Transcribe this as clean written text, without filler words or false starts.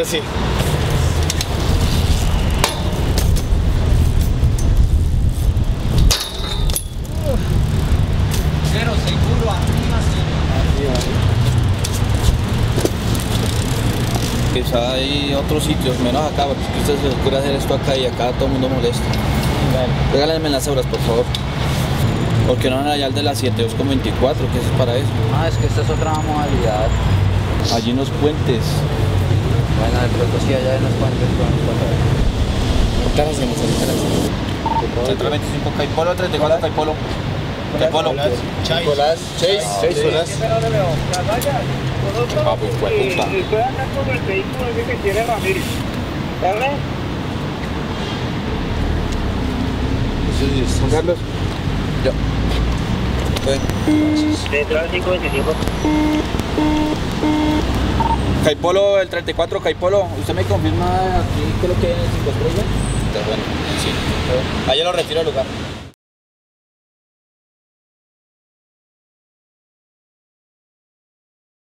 hacer así. Cero seguro, arriba, sí. Pues hay otros sitios, menos acá, porque ustedes se les ocurre hacer esto acá y acá todo el mundo molesta. Vale. Regálenme las euras, por favor. Porque no van allá al de las 72,24, que eso es para eso. Ah, es que esta es otra modalidad. Allí en los puentes. Bueno, de pronto sí, allá en los puentes. ¿Cuántas hacemos? Centralmente 5 caipolo, 34 caipolo. Caipolo. Nicolás, 6 horas. Ah, pues fue puta. Y estoy acá con el vehículo ese que tiene Ramírez. ¿Vale? ¿Juan Carlos? Yo. Central 525. Caipolo, el 34, Caipolo, ¿usted me confirma aquí qué es lo que hay en el 5 estrellas? Está bueno, sí. Ahí yo lo retiro al lugar.